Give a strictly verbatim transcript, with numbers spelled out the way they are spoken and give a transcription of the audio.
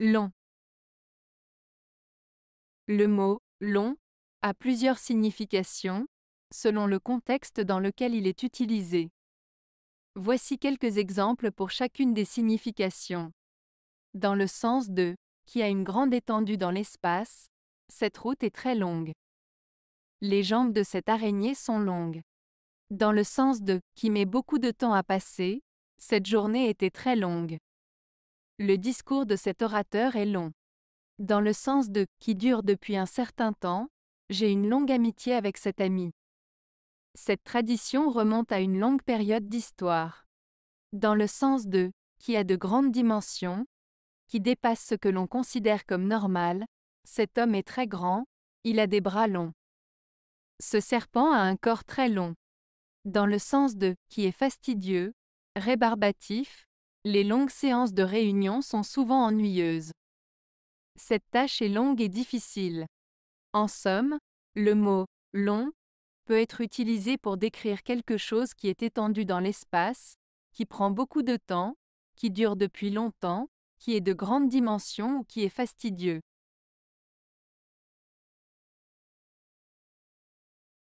Long. Le mot « long » a plusieurs significations, selon le contexte dans lequel il est utilisé. Voici quelques exemples pour chacune des significations. Dans le sens de « qui a une grande étendue dans l'espace », cette route est très longue. Les jambes de cette araignée sont longues. Dans le sens de « qui met beaucoup de temps à passer », cette journée était très longue. Le discours de cet orateur est long. Dans le sens de « qui dure depuis un certain temps », j'ai une longue amitié avec cet ami. Cette tradition remonte à une longue période d'histoire. Dans le sens de « qui a de grandes dimensions », qui dépasse ce que l'on considère comme normal, cet homme est très grand, il a des bras longs. Ce serpent a un corps très long. Dans le sens de « qui est fastidieux », rébarbatif, les longues séances de réunion sont souvent ennuyeuses. Cette tâche est longue et difficile. En somme, le mot « long » peut être utilisé pour décrire quelque chose qui est étendu dans l'espace, qui prend beaucoup de temps, qui dure depuis longtemps, qui est de grande dimension ou qui est fastidieux.